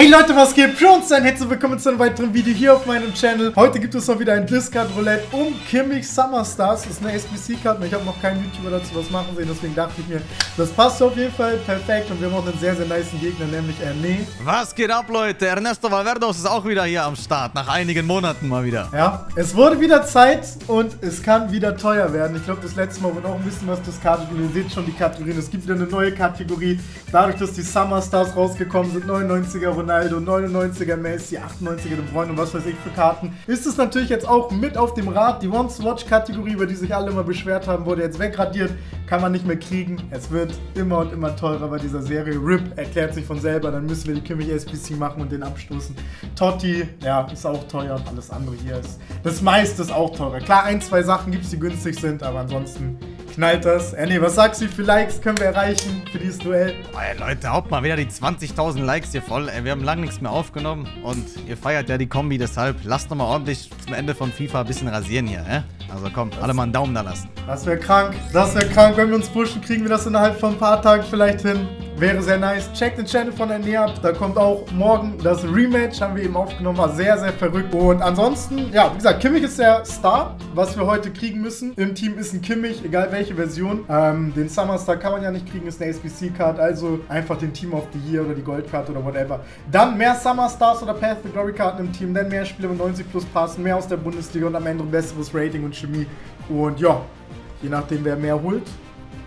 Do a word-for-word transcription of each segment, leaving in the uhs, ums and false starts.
Hey Leute, was geht? Für uns ein herzlich willkommen zu einem weiteren Video hier auf meinem Channel. Heute gibt es mal wieder ein Discard-Roulette um Kimmich Summerstars. Das ist eine S B C-Karte. Ich habe noch keinen YouTuber dazu was machen sehen, deswegen dachte ich mir, das passt auf jeden Fall perfekt. Und wir haben auch einen sehr, sehr niceen Gegner, nämlich Erne. Was geht ab, Leute? Ernesto Valverdos ist auch wieder hier am Start, nach einigen Monaten mal wieder. Ja, es wurde wieder Zeit und es kann wieder teuer werden. Ich glaube, das letzte Mal wurde auch ein bisschen was discardet. Ihr seht schon die Kategorien. Es gibt wieder eine neue Kategorie. Dadurch, dass die Summerstars rausgekommen sind, neunundneunziger Ronaldo, neunundneunziger Messi, achtundneunziger de Bruyne und was weiß ich für Karten, ist es natürlich jetzt auch mit auf dem Rad. Die Once-to-Watch-Kategorie, über die sich alle immer beschwert haben, wurde jetzt wegradiert, kann man nicht mehr kriegen. Es wird immer und immer teurer bei dieser Serie. R I P erklärt sich von selber, dann müssen wir die Kimmich S B C machen und den abstoßen. Totti, ja, ist auch teuer und alles andere hier ist, das meiste ist auch teurer. Klar, ein, zwei Sachen gibt es, die günstig sind, aber ansonsten knallt das. Ernie, was sagst du? Wie viele Likes können wir erreichen für dieses Duell? Oh, Leute, haut mal wieder die zwanzigtausend Likes hier voll. Wir haben lange nichts mehr aufgenommen und ihr feiert ja die Kombi, deshalb lasst nochmal ordentlich zum Ende von FIFA ein bisschen rasieren hier. Äh? Also komm, das alle mal einen Daumen da lassen. Das wäre krank, das wäre krank. Wenn wir uns pushen, kriegen wir das innerhalb von ein paar Tagen vielleicht hin. Wäre sehr nice. Checkt den Channel von Erne ab. Da kommt auch morgen das Rematch. Haben wir eben aufgenommen. War sehr, sehr verrückt. Und ansonsten, ja, wie gesagt, Kimmich ist der Star, was wir heute kriegen müssen. Im Team ist ein Kimmich, egal welche Version. Ähm, den Summerstar kann man ja nicht kriegen. Ist eine S B C-Card. Also einfach den Team of the Year oder die Goldkarte oder whatever. Dann mehr Summerstars oder Path to Glory-Karten im Team. Dann mehr Spiele mit neunzig plus Passen. Mehr aus der Bundesliga und am Ende ein besseres Rating und Chemie. Und ja, je nachdem, wer mehr holt,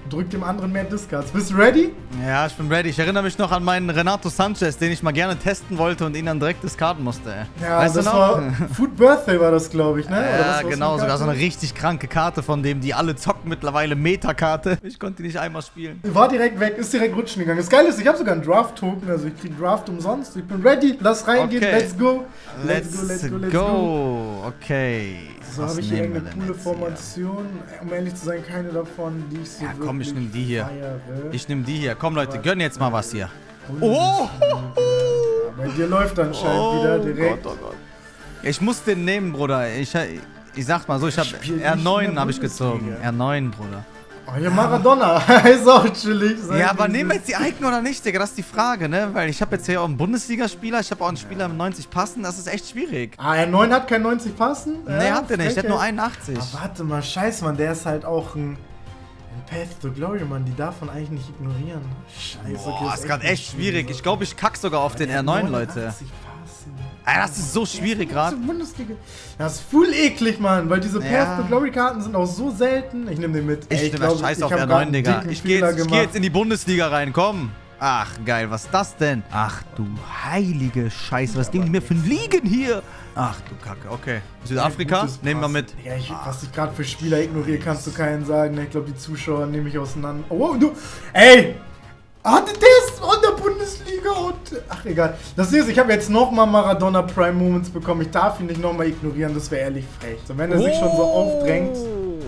drückt dem anderen mehr Discards. Bist du ready? Ja, ich bin ready. Ich erinnere mich noch an meinen Renato Sanchez, den ich mal gerne testen wollte und ihn dann direkt discarden musste. Ey. Ja, weißt das du noch? War Food Birthday war das, glaube ich, ne? Oder ja, was, was genau. Sogar so eine richtig kranke Karte, von dem die alle zocken mittlerweile. Metakarte. Ich konnte die nicht einmal spielen. War direkt weg, ist direkt rutschen gegangen. Das Geile ist, ich habe sogar einen Draft-Token, also ich kriege Draft umsonst. Ich bin ready. Lass reingehen. Okay. Let's go. Let's, let's go, let's go, let's go. Okay. So, habe ich hier irgendeine coole Formation. Hier? Um ehrlich zu sein, keine davon, die ich so ja, komm, ich nehme die hier. Feiere. Ich nehme die hier. Komm, Leute, gönn jetzt mal was hier. Oh! Ja, bei dir läuft anscheinend oh, wieder direkt. Gott, oh Gott. Ich muss den nehmen, Bruder. Ich, ich sag mal so, ich habe R neun habe ich gezogen. R neun, Bruder. Oh, hier ja. Maradona. Ist auch chillig. Ja, aber nehmen wir jetzt die Icon oder nicht, Digga? Das ist die Frage, ne? Weil ich habe jetzt hier auch einen Bundesligaspieler, ich habe auch einen Spieler mit neunzig Passen. Das ist echt schwierig. Ah, R neun hat kein neunzig Passen? Nee, ja, hat der nicht. Der hat nur einundachtzig. Ah, warte mal, scheiß, Mann. Der ist halt auch ein... Path to Glory, Mann, die darf man eigentlich nicht ignorieren. Scheiße, okay, boah, ist gerade echt, echt schwierig. Ich glaube, ich kack sogar auf ja, den R neun, Leute. Alter, das ist so schwierig gerade. Das ist voll eklig, Mann, weil diese ja. Path to Glory Karten sind auch so selten. Ich nehme den mit. Ich, ich nehme das Scheiß auf R neun, Digga. Ich gehe jetzt, geh jetzt in die Bundesliga rein, komm. Ach, geil, was ist das denn? Ach, du heilige Scheiße, was ja, geben die mir für ein Liegen hier? Ach, du Kacke, okay. Südafrika, nehmen wir mit. Ja, ich, was ich gerade für Spieler ignoriere, kannst du keinen sagen. Ich glaube, die Zuschauer nehme ich auseinander. Oh, du, ey! Hatte das in der Bundesliga und... Ach, egal. Das ist, ich habe jetzt nochmal Maradona Prime Moments bekommen. Ich darf ihn nicht nochmal ignorieren, das wäre ehrlich frech. So, wenn er sich oh. schon so aufdrängt,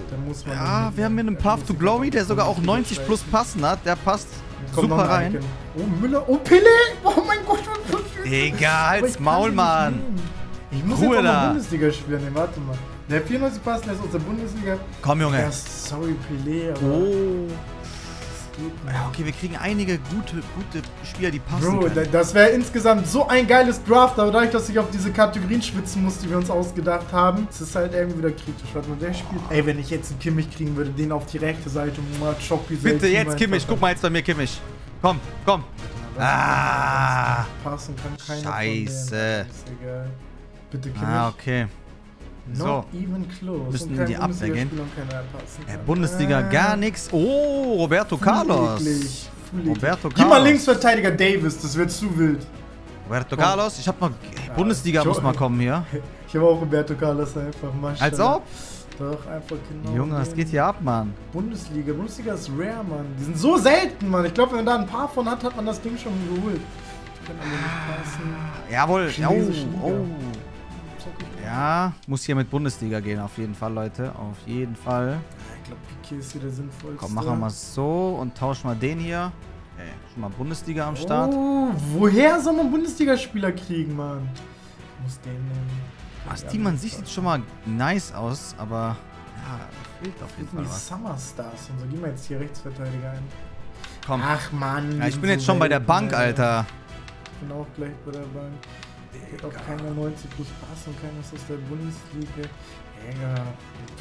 dann muss man... Ja, wir haben hier einen Path to Glory, der sogar auch neunzig plus passen hat. Der passt... Kommt super rein. Eiken. Oh, Müller. Oh, Pelé. Oh, mein Gott. Digga, halt's Maul, Mann. Ich muss Ruhe jetzt auch mal Bundesliga spielen. Nee, warte mal. Der vierundneunzig Passen, der ist aus der Bundesliga. Komm, Junge. Ja, sorry, Pelé. Aber oh. Das geht nicht. Ja, okay, wir kriegen einige gute, gute Spieler, die passen. Bro, können. Das wäre insgesamt so ein geiles Draft. Aber dadurch, dass ich auf diese Kategorien schwitzen muss, die wir uns ausgedacht haben, ist es halt irgendwie wieder kritisch. Warte mal, der spielt. Oh. Ey, wenn ich jetzt einen Kimmich kriegen würde, den auf die rechte Seite. Bitte jetzt Kimmich. Guck mal jetzt bei mir Kimmich. Komm, komm. Ah. Passen kann keiner. Scheiße. Ist egal. Bitte Kimmich. Ah, okay. So. Müssen in die Abwehr gehen. Äh, Bundesliga ah. gar nichts. Oh, Roberto Carlos. Fuliglich. Fuliglich. Roberto Carlos. Gib mal Linksverteidiger Davis, das wird zu wild. Roberto komm. Carlos, ich hab mal. Ey, Bundesliga ja, muss mal kommen hier. Ich hab auch Roberto Carlos einfach mal. Als ob? Doch, einfach genau. Junge, was geht hier ab, Mann? Bundesliga. Bundesliga ist rare, Mann. Die sind so selten, Mann. Ich glaube, wenn man da ein paar von hat, hat man das Ding schon geholt. Kann aber nicht passen. Jawohl. Oh, oh. Ja, muss hier mit Bundesliga gehen, auf jeden Fall, Leute. Auf jeden Fall. Ich glaube, Piqué ist hier der sinnvollste. Komm, machen wir mal so und tauschen mal den hier. Okay, schon mal Bundesliga am Start. Oh, woher soll man Bundesligaspieler kriegen, Mann? Ich muss den nehmen. Das Team an sich sieht schon mal nice aus, aber ja, fehlt auf jeden Fall was. Die Summerstars und so, gehen wir jetzt hier Rechtsverteidiger ein. Komm. Ach, Mann. Ja, ich bin jetzt schon bei der Bank, Alter. bin auch gleich bei der Bank. Geht auch keiner neunzig plus Pass und keiner ist aus der Bundesliga. Egal.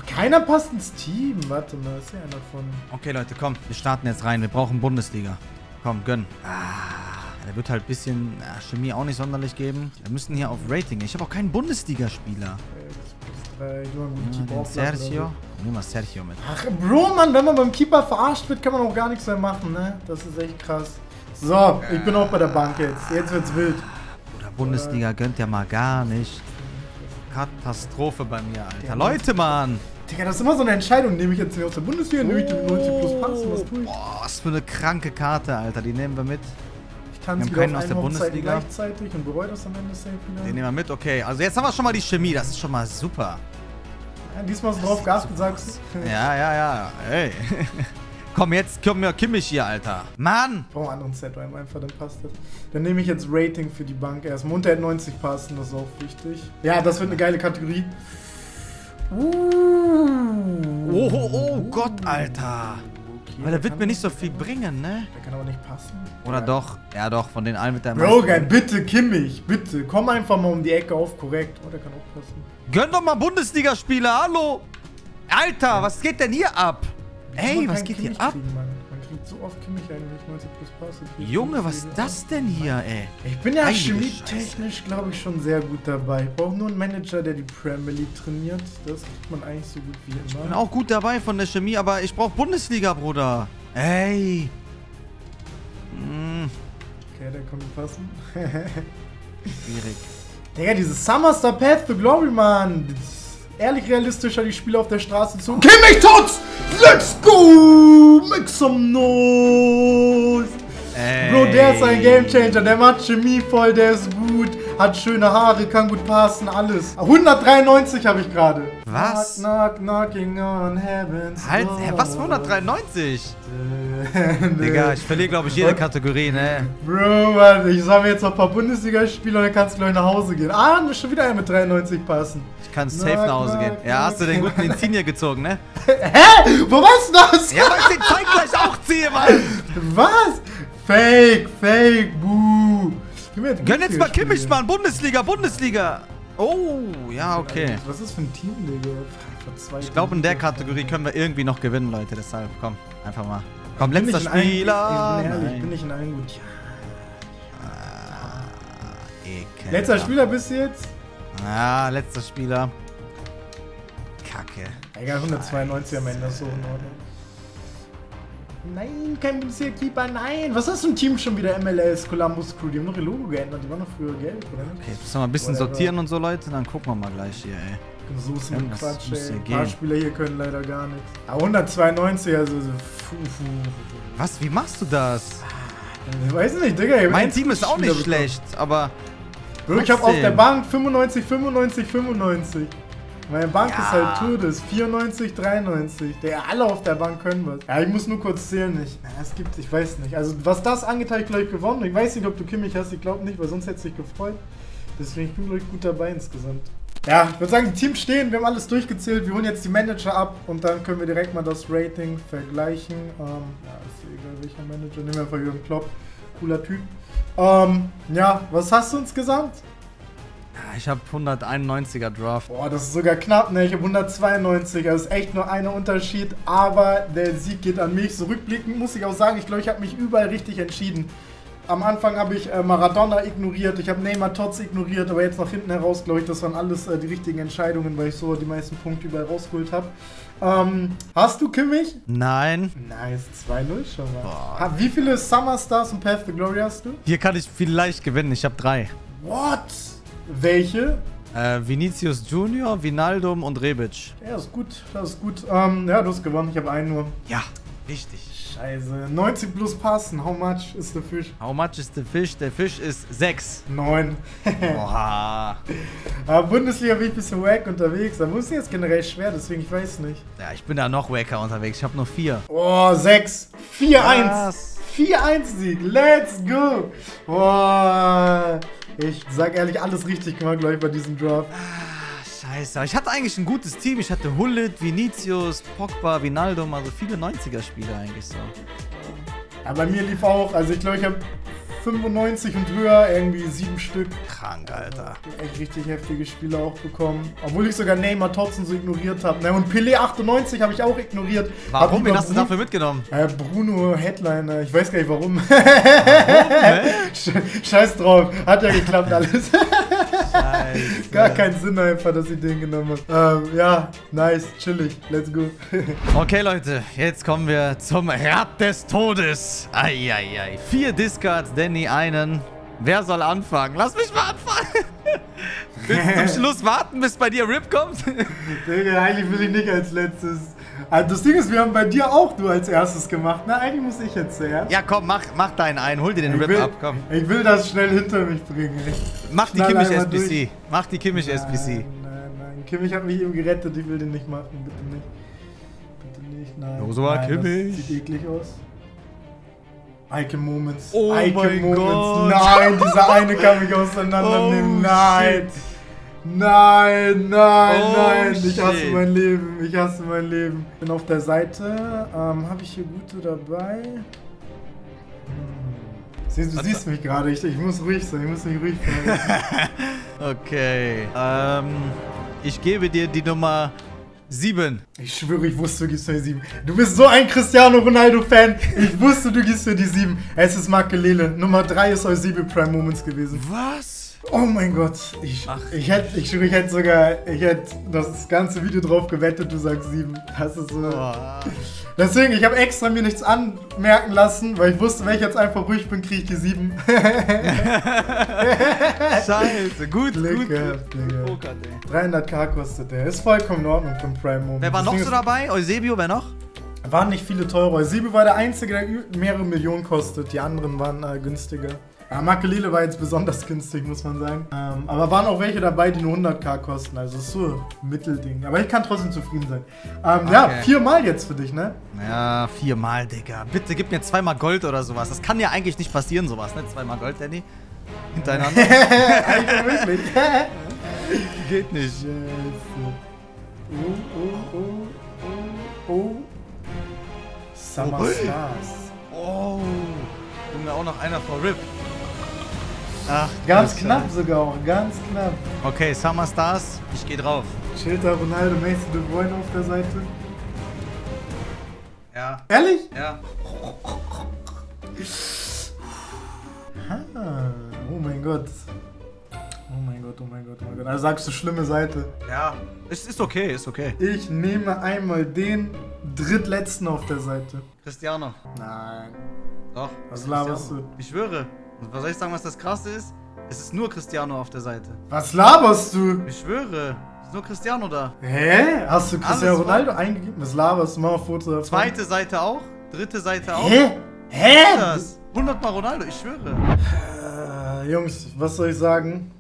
Keiner passt ins Team. Warte mal, ist ja einer von... Okay, Leute, komm. Wir starten jetzt rein. Wir brauchen Bundesliga. Komm, gönn. Ah, der wird halt ein bisschen na, Chemie auch nicht sonderlich geben. Wir müssen hier auf Rating. Ich habe auch keinen Bundesliga-Spieler. Äh, ja, Sergio. Nimm mal Sergio mit. Ach, Bro, Mann, wenn man beim Keeper verarscht wird, kann man auch gar nichts mehr machen, ne? Das ist echt krass. So, ich bin auch bei der Bank jetzt. Jetzt wird's wild. Oder Bundesliga gönnt ja mal gar nicht. Katastrophe bei mir, Alter. Der Leute, Mann! Digga, das ist immer so eine Entscheidung. Nehme ich jetzt hier aus der Bundesliga? Nehme ich den neunzig plus passen? Was tue ich? Boah, was für eine kranke Karte, Alter. Die nehmen wir mit. Ich tanze wir haben keinen aus der Bundesliga. Gleichzeitig und bereue das am Ende safe wieder. Den nehmen wir mit, okay. Also jetzt haben wir schon mal die Chemie. Das ist schon mal super. Ja, diesmal ist drauf Gas gesagt. Ja, ja, ja. Ey. Komm, jetzt kommt mir Kimmich hier, Alter. Mann! Ich brauche einen anderen Set rein, einfach, dann passt das. Dann nehme ich jetzt Rating für die Bank erstmal. Unter neunzig passen, das ist auch wichtig. Ja, das wird eine geile Kategorie. Uh. Oh, oh, oh Gott, Alter. Okay, weil der wird mir nicht so viel bringen, ne? Der kann aber nicht passen. Oder ja. Doch, ja doch, von den allen wird der... Bro, geil, bitte, Kimmich, bitte. Komm einfach mal um die Ecke auf, korrekt. Oh, der kann auch passen. Gönn doch mal Bundesligaspieler, hallo! Alter, was geht denn hier ab? Ey, was geht hier ab? Mann. Man kriegt so oft Kimmich eigentlich, neunzig plus Pass. Junge, was ist das denn hier, ey? Ich bin ja chemietechnisch, glaube ich, schon sehr gut dabei. Ich brauche nur einen Manager, der die Premier League trainiert. Das kriegt man eigentlich so gut wie immer. Ich bin auch gut dabei von der Chemie, aber ich brauche Bundesliga, Bruder. Ey. Mm. Okay, der kommt passen. Schwierig. Digga, dieses Summerstars Path to Glory, Mann. Ehrlich realistischer die Spieler auf der Straße zu. Kimmich Tots! Let's go! Make some noise! Ey. Bro, der ist ein Gamechanger, der macht Chemie voll, der ist gut, hat schöne Haare, kann gut passen, alles. hundertdreiundneunzig habe ich gerade. Was? Knock, knock, knocking on heaven's halt, hä, was für hundertdreiundneunzig? Digga, ich verliere, glaube ich, jede Kategorie, ne? Bro, Mann, ich sammle jetzt noch ein paar Bundesligaspieler und dann kannst du gleich nach Hause gehen. Ah, du schon wieder einer mit dreiundneunzig passen. Ich kann safe knock, nach Hause knock, gehen. Knock, ja, hast du den guten den Insigne gezogen, ne? Hä? Wo warst du das? Ja, weil ich den Zeig gleich auch ziehe, Mann. Was? Fake, fake, buh. Gönn jetzt mal Kimmich, Mann. Bundesliga, Bundesliga. Oh, ja, okay. Was ist das für ein Team, Digga? Ich glaube, in der Kategorie können wir irgendwie noch gewinnen, Leute. Deshalb, komm, einfach mal. Komm, letzter Spieler. Ich bin nicht in allen gut. Letzter Spieler bis jetzt? Ja, letzter Spieler. Kacke. Egal, hundertzweiundneunzig am Ende, so in Ordnung. Nein, kein Bundesliga-Keeper, nein! Was hast du im Team schon wieder? M L S, Columbus Crew, die haben noch ihr Logo geändert, die waren noch früher gelb, oder? Okay, jetzt müssen wir mal ein bisschen Whatever. sortieren und so, Leute, dann gucken wir mal gleich hier, ey. So ist ein Quatsch, ey. Ein paar Spieler hier können leider gar nichts. Ah, hundertzweiundneunzig, also... Fuh, fuh. Was? Wie machst du das? Ich weiß nicht, Digga. Mein Team ist auch nicht schlecht, aber... Ich hab auf der Bank fünfundneunzig, fünfundneunzig, fünfundneunzig. Meine Bank ja. ist halt Todes. vierundneunzig, dreiundneunzig. Der alle auf der Bank können was. Ja, ich muss nur kurz zählen. Ich, es gibt, ich weiß nicht. Also, was das angeht, habe ich gleich gewonnen. Ich weiß nicht, ob du Kimmich hast. Ich glaube nicht, weil sonst hätte es dich gefreut. Deswegen ich bin ich, glaube ich, gut dabei insgesamt. Ja, ich würde sagen, die Teams stehen. Wir haben alles durchgezählt. Wir holen jetzt die Manager ab und dann können wir direkt mal das Rating vergleichen. Ähm, ja, ist egal, welcher Manager. Nehmen wir einfach Jürgen Klopp. Cooler Typ. Ähm, ja, was hast du insgesamt? Ich habe hunderteinundneunziger Draft. Boah, das ist sogar knapp, ne? Ich habe hundertzweiundneunzig, also ist echt nur ein Unterschied, aber der Sieg geht an mich. So rückblickend muss ich auch sagen, ich glaube, ich habe mich überall richtig entschieden. Am Anfang habe ich äh, Maradona ignoriert, ich habe Neymar Tots ignoriert, aber jetzt nach hinten heraus, glaube ich, das waren alles äh, die richtigen Entscheidungen, weil ich so die meisten Punkte überall rausgeholt habe. Ähm, hast du Kimmich? Nein. Nice, zwei null schon mal. Boah. Wie viele Summerstars und Path to Glory hast du? Hier kann ich vielleicht gewinnen, ich habe drei. What? Welche? Äh, Vinicius Junior, Vinaldum und Rebic. Ja, ist gut, das ist gut. Ähm, ja, du hast gewonnen, ich habe einen nur. Ja, richtig. Scheiße. neunzig plus passen, how much is the fish? How much is the fish? Der Fisch ist sechs. neun. Oha. Aber Bundesliga bin ich ein bisschen wack unterwegs. Da muss ich jetzt generell schwer, deswegen, ich weiß nicht. Ja, ich bin da noch wacker unterwegs, ich habe nur vier. Oh, sechs. vier eins. vier eins Sieg, let's go. Boah. Ich sag ehrlich, alles richtig gemacht, glaube ich, bei diesem Draft. Ah, scheiße. Ich hatte eigentlich ein gutes Team. Ich hatte Hullet, Vinicius, Pogba, Vinaldum, also viele neunziger-Spieler eigentlich so. Ja, bei mir lief auch. Also ich glaube, ich habe fünfundneunzig und höher, irgendwie sieben Stück. Krank, Alter. Echt richtig heftige Spiele auch bekommen. Obwohl ich sogar Neymar Tots so ignoriert habe. Na, und Pelé achtundneunzig habe ich auch ignoriert. Warum? Wen hast du dafür mitgenommen? Äh, Bruno, Headliner. Ich weiß gar nicht warum. warum Scheiß drauf. Hat ja geklappt alles. Scheiße. Gar keinen Sinn einfach, dass ich den genommen habe. Ähm, ja, nice, chillig. Let's go. Okay, Leute. Jetzt kommen wir zum Rad des Todes. Eieiei. Vier Discards, Danny einen. Wer soll anfangen? Lass mich mal anfangen. Willst du zum Schluss warten, bis bei dir Rip kommt? Digga, eigentlich will ich nicht als letztes. Also das Ding ist, wir haben bei dir auch du als erstes gemacht. Na, eigentlich muss ich jetzt zuerst. Ja, komm, mach, mach deinen ein. Hol dir den ich Rip will, ab, komm. Ich will das schnell hinter mich bringen. Ich mach die Kimmich S B C. Durch. Mach die Kimmich nein, S B C. Nein, nein, Kimmich hat mich eben gerettet. Ich will den nicht machen. Bitte nicht. Bitte nicht, nein. No, so nein, Kimmich. Das sieht eklig aus. Icon Moments. Oh Icon Moments. Gott. Nein, dieser eine kann mich auseinandernehmen. Oh, nein. Shit. Nein, nein, oh, nein. Ich shit. hasse mein Leben. Ich hasse mein Leben. Bin auf der Seite. Ähm, habe ich hier gute dabei? Hm. Siehst, du Was siehst da? mich gerade. Ich, ich muss ruhig sein. Ich muss mich ruhig sein. Okay. Ähm, ich gebe dir die Nummer sieben. Ich schwöre, ich wusste, du gibst mir die sieben. Du bist so ein Cristiano Ronaldo-Fan. Ich wusste, du gibst mir die sieben. Es ist Makalele. Nummer drei ist Eusebio Prime Moments gewesen. Was? Oh mein Gott. Ich, ich hätte ich, ich hätt sogar ich hätt das ganze Video drauf gewettet, du sagst sieben. Das ist so. Oh. Deswegen, ich habe extra mir nichts anmerken lassen, weil ich wusste, wenn ich jetzt einfach ruhig bin, kriege ich die sieben. Scheiße, gut, Glück gut, gehabt, gut, gut. Poker, dreihundert K kostet der. Ist vollkommen in Ordnung für den Prime Moment. Wer war noch so dabei? Eusebio, wer noch? Waren nicht viele teure. Eusebio war der Einzige, der mehrere Millionen kostet. Die anderen waren äh, günstiger. Ja, Makalele war jetzt besonders günstig, muss man sagen. Ähm, aber waren auch welche dabei, die nur hundert K kosten. Also ist so ein Mittelding. Aber ich kann trotzdem zufrieden sein. Ähm, okay. Ja, viermal jetzt für dich, ne? Ja, viermal, Digga. Bitte gib mir zweimal Gold oder sowas. Das kann ja eigentlich nicht passieren, sowas, ne? Zweimal Gold, Danny. Hintereinander. Eigentlich wirklich. Geht nicht. Scheiße. Oh, oh, oh, oh, oh. Summerstars. Oh. Bin da auch noch einer vor Rip. Ach, ganz knapp sogar auch, ganz knapp. Okay, Summerstars, ich gehe drauf. Schilder, Ronaldo, Messi, de Bruyne auf der Seite. Ja. Ehrlich? Ja. Ah, oh mein Gott. Oh mein Gott, oh mein Gott, oh mein Gott. Also sagst du schlimme Seite. Ja, es ist okay, ist okay. Ich nehme einmal den drittletzten auf der Seite. Cristiano. Nein. Doch. Was laberst du? Ich schwöre. Und was soll ich sagen, was das Krasse ist? Es ist nur Cristiano auf der Seite. Was laberst du? Ich schwöre, es ist nur Cristiano da. Hä? Hast du Cristiano Alles Ronaldo war... eingegeben? Was laberst du? Mal auf Foto davon. Zweite Seite auch, dritte Seite auch. Hä? Hä? Das? hundert Mal Ronaldo, ich schwöre. Äh, Jungs, was soll ich sagen?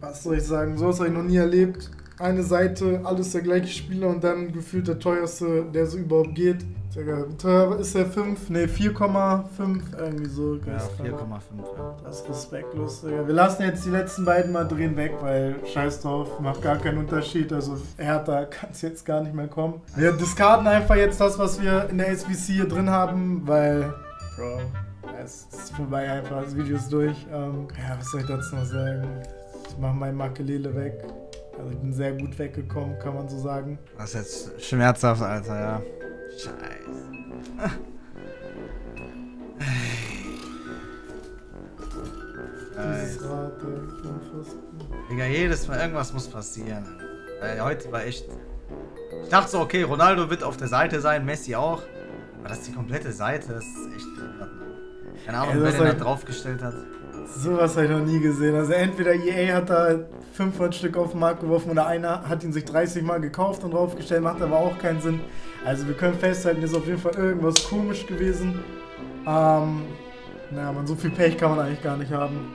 Was soll ich sagen? So was habe ich noch nie erlebt. Eine Seite, alles der gleiche Spieler und dann gefühlt der teuerste, der so überhaupt geht. Wie teuer ist der? fünf? Ne, vier Komma fünf irgendwie so. Ja, vier Komma fünf. Ja. Das ist respektlos, Digga. Wir lassen jetzt die letzten beiden mal drehen weg, weil scheiß drauf, macht gar keinen Unterschied. Also härter kann es jetzt gar nicht mehr kommen. Wir discarden einfach jetzt das, was wir in der S B C hier drin haben, weil, Bro, es ist vorbei einfach, das Video ist durch. Ähm, ja, was soll ich dazu noch sagen? Ich mach mein Makalele weg. Also ich bin sehr gut weggekommen, kann man so sagen. Das ist jetzt schmerzhaft, Alter, ja. Scheiße. Dieses Rad, Digga, jedes Mal irgendwas muss passieren. Weil heute war echt. Ich dachte so, okay, Ronaldo wird auf der Seite sein, Messi auch. Aber das ist die komplette Seite, das ist echt. Keine Ahnung, wer den da draufgestellt hat. Sowas habe ich noch nie gesehen. Also entweder E A hat da fünfhundert Stück auf den Markt geworfen oder einer hat ihn sich dreißig Mal gekauft und draufgestellt, macht aber auch keinen Sinn. Also wir können festhalten, das ist auf jeden Fall irgendwas komisch gewesen. Ähm, naja, man, so viel Pech kann man eigentlich gar nicht haben.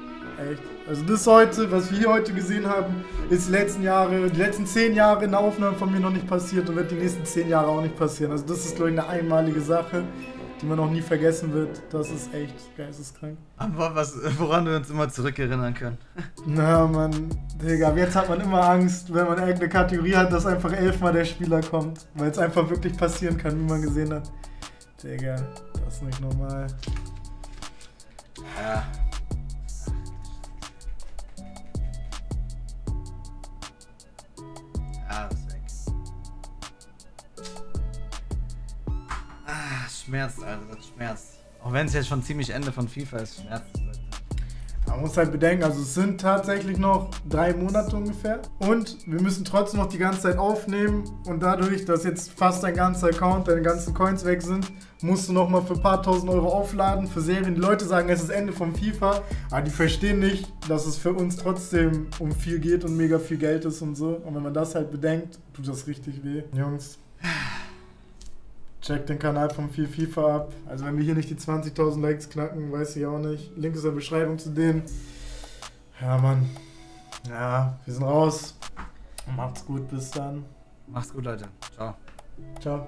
Echt. Also das heute, was wir hier heute gesehen haben, ist die letzten Jahre, die letzten zehn Jahre in der Aufnahme von mir noch nicht passiert und wird die nächsten zehn Jahre auch nicht passieren. Also das ist, glaube ich, eine einmalige Sache, die man noch nie vergessen wird. Das ist echt geisteskrank. Aber was, woran wir uns immer zurückerinnern können. Na, Mann, Digga, ab jetzt hat man immer Angst, wenn man irgendeine Kategorie hat, dass einfach elfmal der Spieler kommt. Weil es einfach wirklich passieren kann, wie man gesehen hat. Digga, das ist nicht normal. Ja. Das schmerzt, Alter, das schmerzt. Auch wenn es jetzt schon ziemlich Ende von FIFA ist, schmerzt es, Leute. Man muss halt bedenken, also es sind tatsächlich noch drei Monate ungefähr und wir müssen trotzdem noch die ganze Zeit aufnehmen und dadurch, dass jetzt fast dein ganzer Account, deine ganzen Coins weg sind, musst du nochmal für ein paar tausend Euro aufladen für Serien. Die Leute sagen, es ist das Ende von FIFA, aber die verstehen nicht, dass es für uns trotzdem um viel geht und mega viel Geld ist und so. Und wenn man das halt bedenkt, tut das richtig weh. Jungs, checkt den Kanal vom vier FIFA ab. Also wenn wir hier nicht die zwanzigtausend Likes knacken, weiß ich auch nicht. Link ist in der Beschreibung zu denen. Ja, Mann. Ja, wir sind raus. Macht's gut, bis dann. Macht's gut, Leute. Ciao. Ciao.